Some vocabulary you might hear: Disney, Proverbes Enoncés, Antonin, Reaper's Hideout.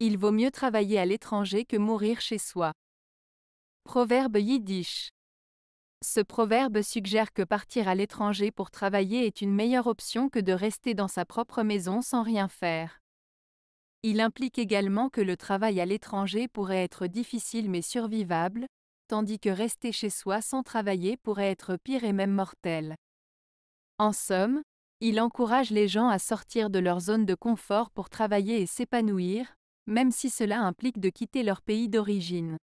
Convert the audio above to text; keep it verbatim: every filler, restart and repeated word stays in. Il vaut mieux travailler à l'étranger que mourir chez soi. Proverbe yiddish. Ce proverbe suggère que partir à l'étranger pour travailler est une meilleure option que de rester dans sa propre maison sans rien faire. Il implique également que le travail à l'étranger pourrait être difficile mais survivable, tandis que rester chez soi sans travailler pourrait être pire et même mortel. En somme, il encourage les gens à sortir de leur zone de confort pour travailler et s'épanouir, même si cela implique de quitter leur pays d'origine.